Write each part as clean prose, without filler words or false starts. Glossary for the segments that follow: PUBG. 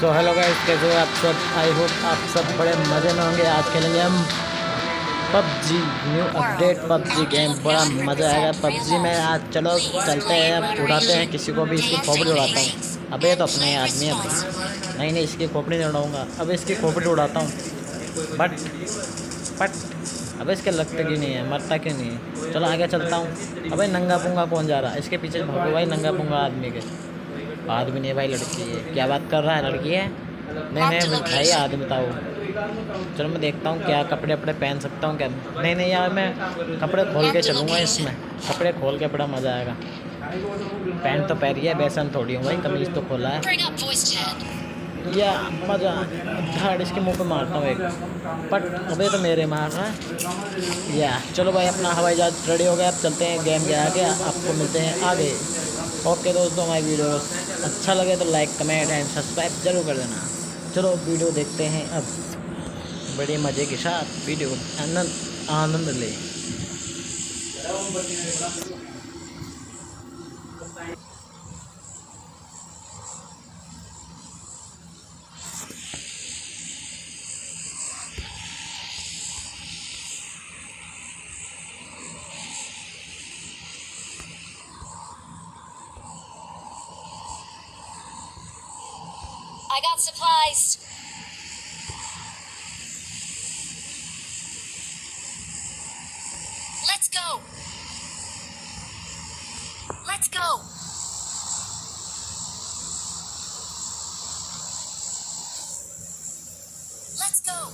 So hello guys, कैसे हो आप सब? आई होप आप सब बड़े मज़े में होंगे। आज खेलेंगे हम PUBG new update PUBG game, बड़ा मज़ा आएगा पबजी में। आज चलो चलते हैं, उड़ाते हैं किसी को भी। इसकी खोपड़ी उड़ाता हूँ। अब ये तो अपने आदमी है। नहीं, इसकी खोपड़ी नहीं उड़ाऊँगा। अब इसकी खोपड़ी उड़ाता हूँ, बट अब इसके लगता क्यों नहीं है, मरता क्यों नहीं है। चलो आगे चलता हूँ। अब नंगा पुंगा कौन जा रहा है? इसके पीछे भागो भाई, नंगा पुंगा आदमी के। आदमी नहीं भाई, लड़की है। क्या बात कर रहा है, लड़की है? नहीं भाई, आदमी था वो। चलो मैं देखता हूँ क्या कपड़े अपने पहन सकता हूँ क्या। नहीं यार, मैं कपड़े खोल के चलूँगा इसमें। कपड़े खोल के बड़ा मज़ा आएगा। पैंट तो पहनी है, बेसन थोड़ी हूँ भाई, कमीज तो खोला है। या मज़ा धाड़ इसके मुंह पे मारता हूँ एक, बट अभी तो मेरे मार रहा है। या चलो भाई, अपना हवाई जहाज रेडी हो गया। अब चलते हैं गेम के आगे, आपको मिलते हैं आगे। ओके दोस्तों, हमारी वीडियो अच्छा लगे तो लाइक, कमेंट एंड सब्सक्राइब जरूर कर देना। चलो वीडियो देखते हैं अब, बड़े मज़े के साथ वीडियो आनंद ले। I got supplies. Let's go. Let's go. Let's go.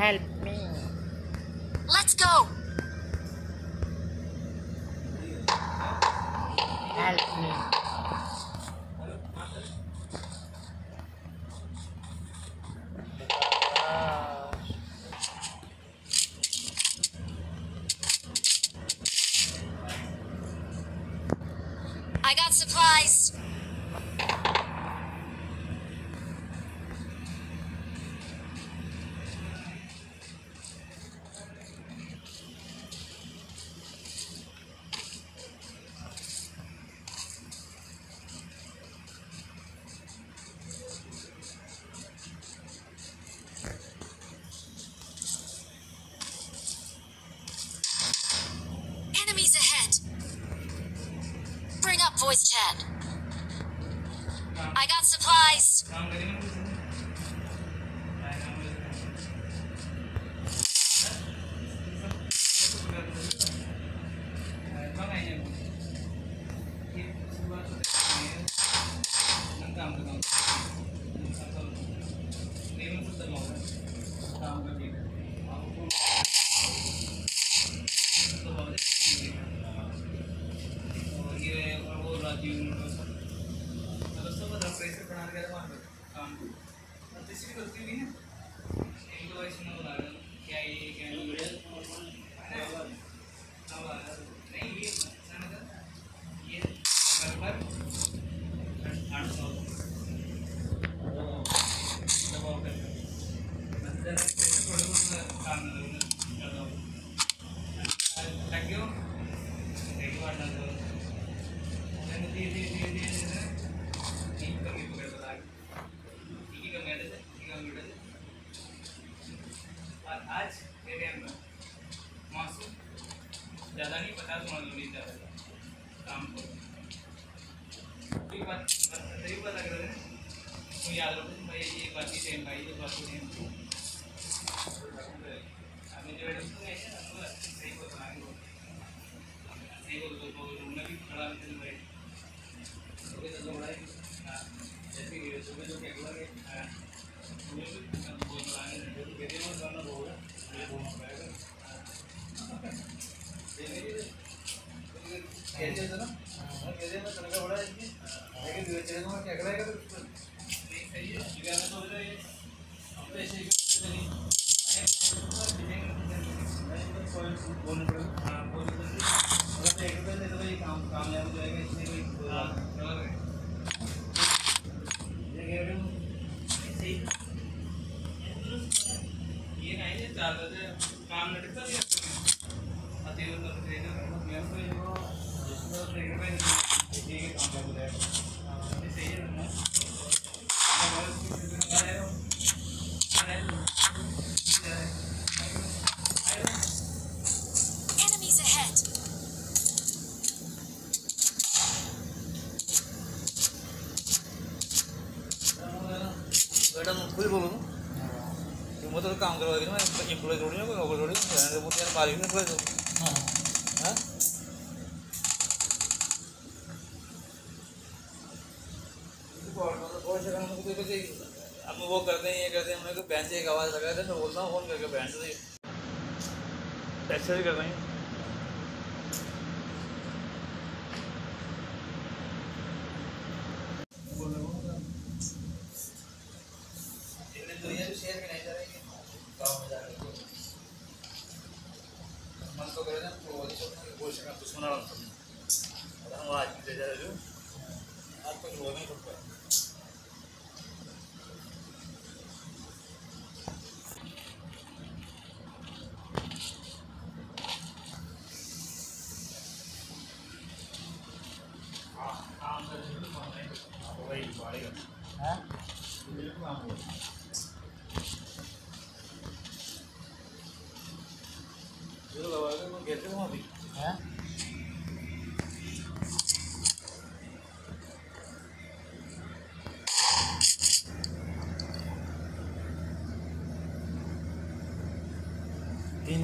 Help me. Let's go. Help me. I got supplies. with Chad. I got supplies.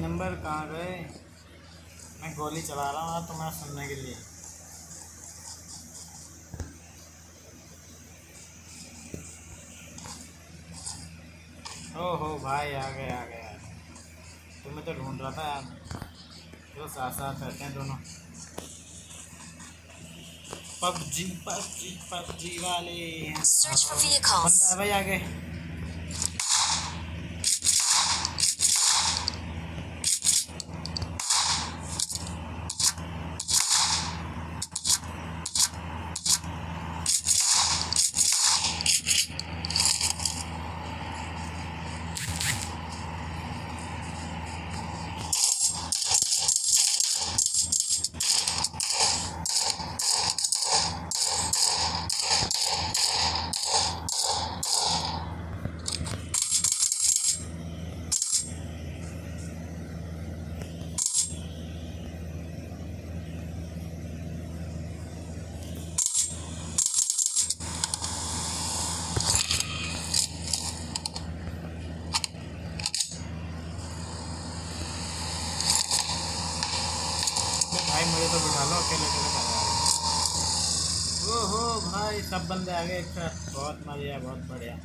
Number कहाँ गए? मैं गोली चला रहा हूँ तुम्हारा सुनने के लिए। ओहो भाई आ गए आ गए, तुम्हें तो ढूंढ रहा था यार। जो साथ साथ रहते हैं दोनों। पबजी पबजी पबजी वाले बंदा है भाई आगे। अकेले अकेले कर रहा है। ओहो भाई सब बंदे आ गए एक साथ, बहुत मज़े आया, बहुत बढ़िया।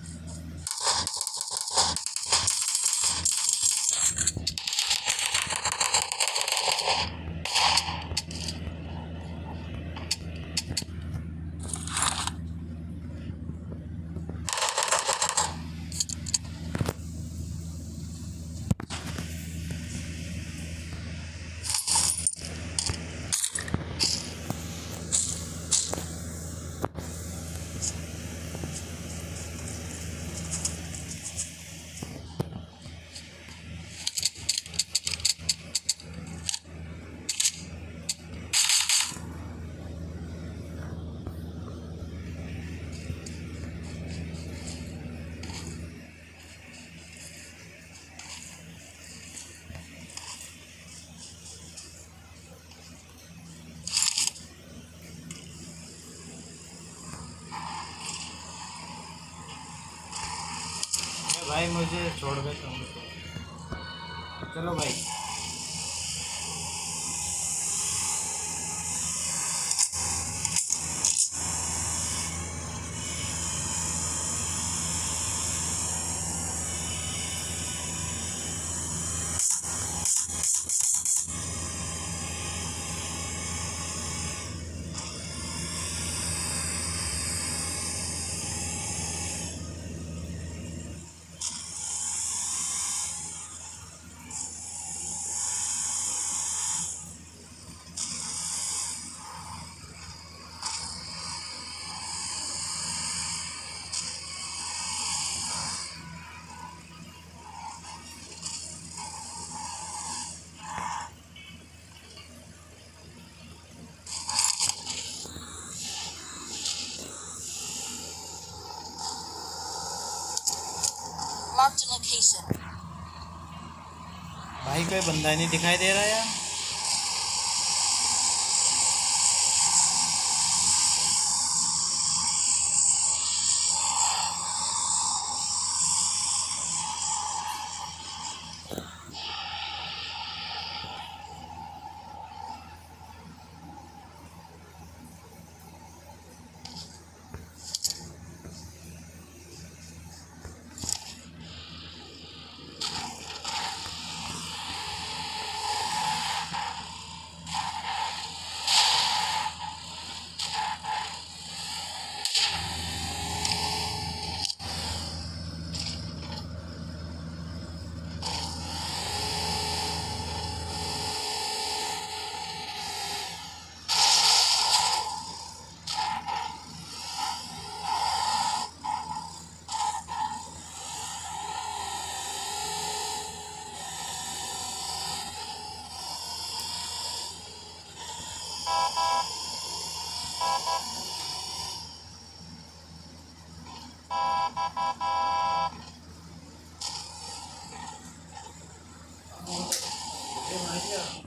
भाई मुझे छोड़ गए तुम, चलो भाई भाई, कोई बंदा ही नहीं दिखाई दे रहा यार। Marked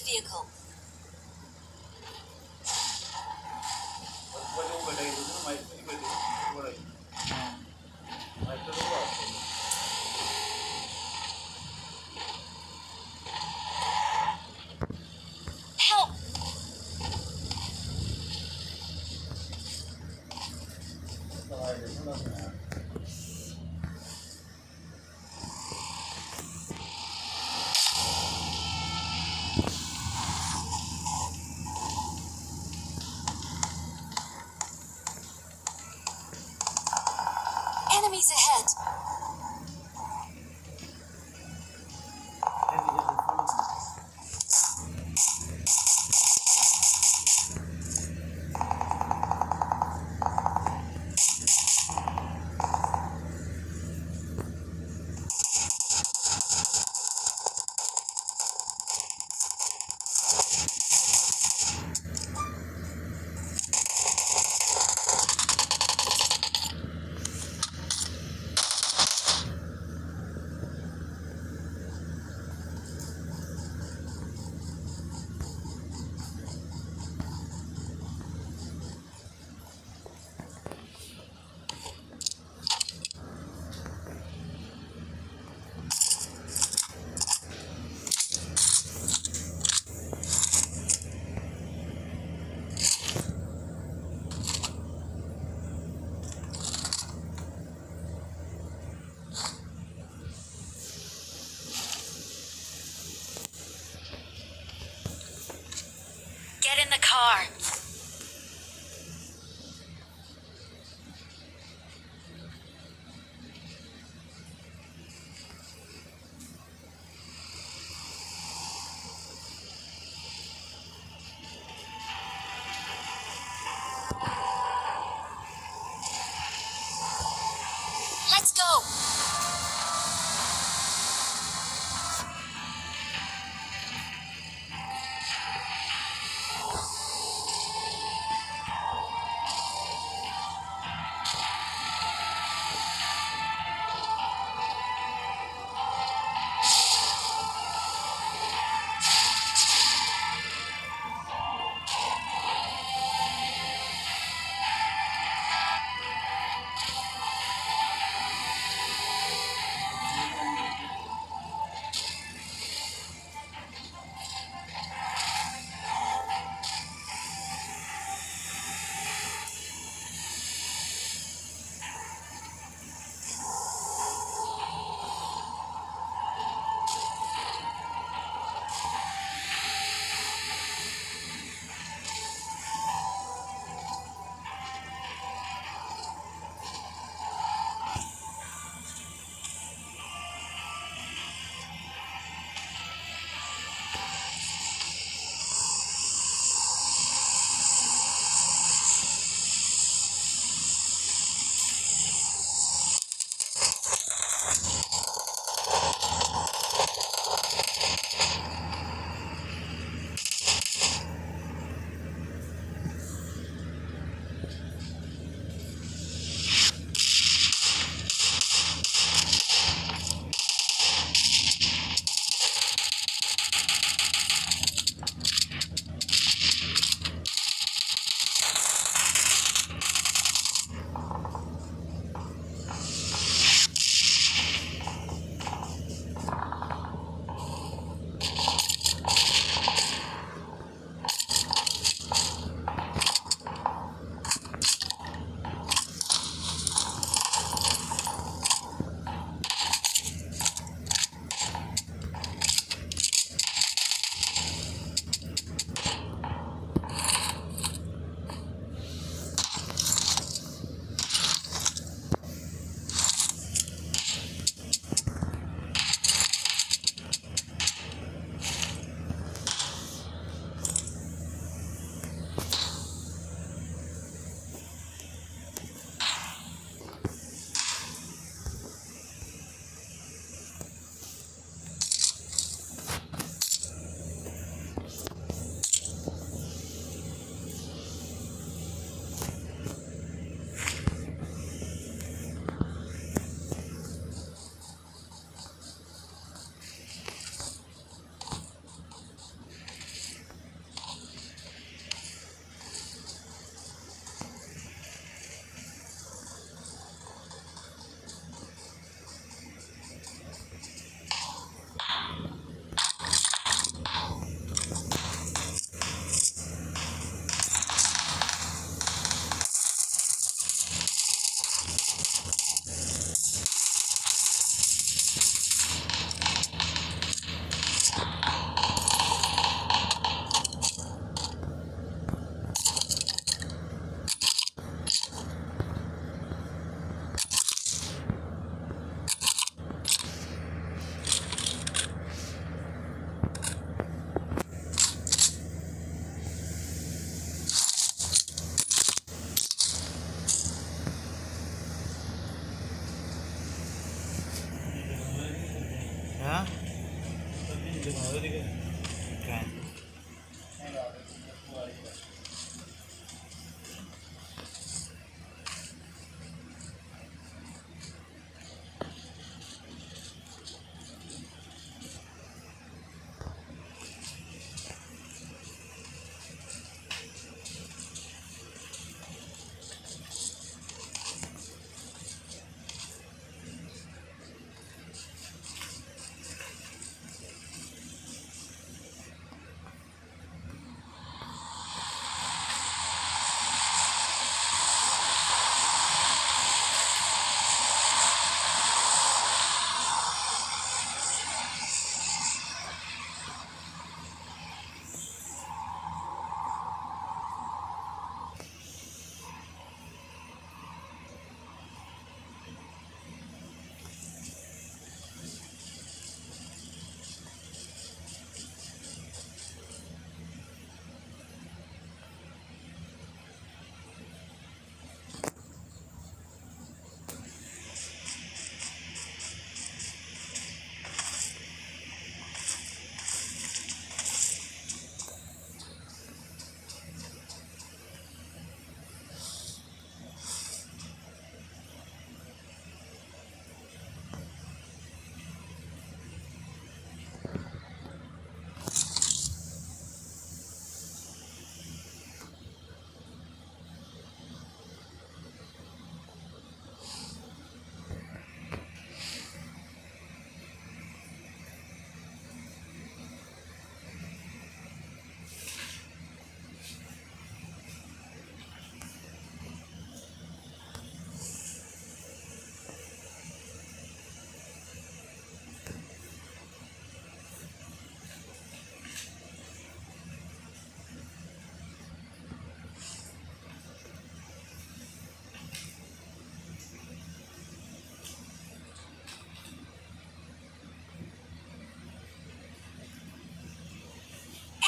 a vehicle. harm. Let's go!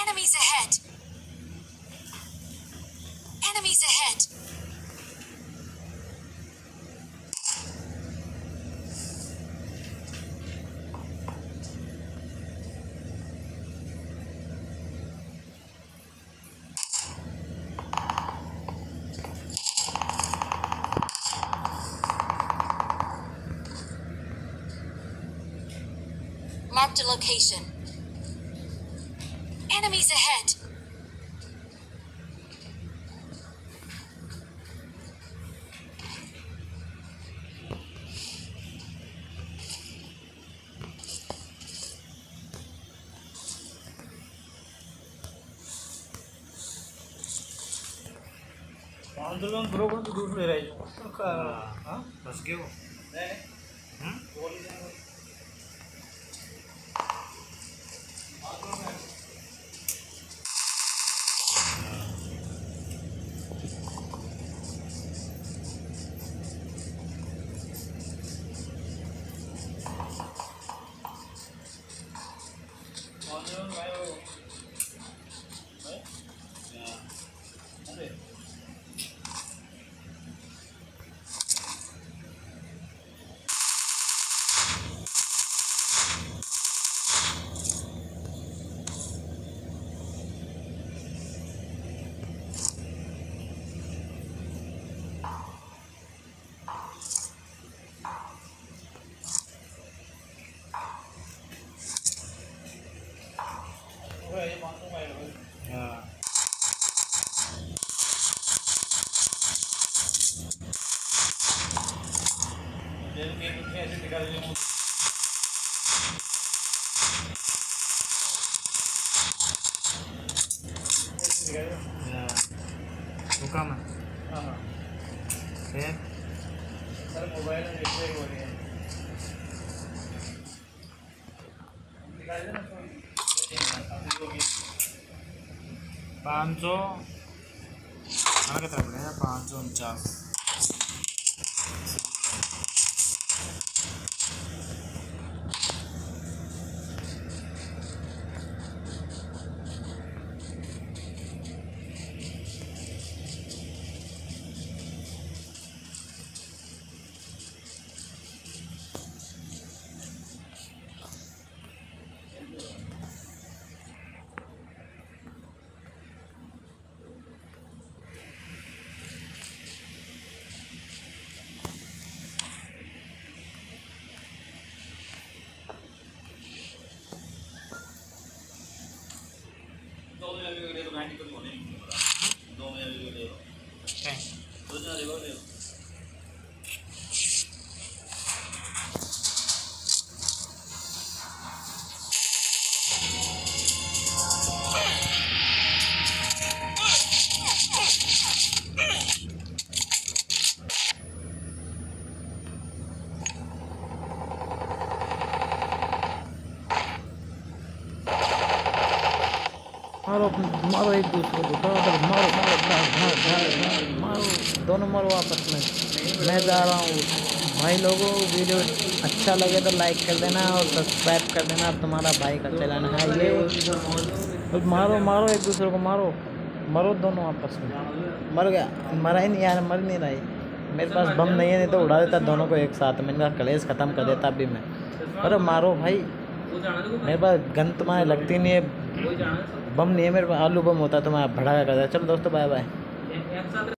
Enemies ahead. Enemies ahead. Marked a location. Enemies ahead. आंदोलन ब्रोकन तो दूर ले रहा है जो का हां बस गए वो है हम बोल जाएगा मारो एक दूसरे को बराबर मारो मारो मारो मारो दोनों मारो आपस में। मैं जा रहा हूँ भाई लोगों, वीडियो अच्छा लगे तो लाइक कर देना और सब्सक्राइब कर देना। अब तुम्हारा भाई का चैनल है ये। मारो मारो एक दूसरे को, मारो मरो दोनों आपस में। मर गया, मरा ही नहीं यार, मर नहीं रहा है। मेरे पास बम नहीं है, नहीं तो उड़ा देता दोनों को एक साथ में, इनका कलेश ख़त्म कर देता अभी मैं। अरे मारो भाई, मेरे पास गन तुम्हारे लगती नहीं है, बम नहीं है मेरे पास, आलू बम होता तो मैं भड़ाका करता। चलो दोस्तों, बाय बाय।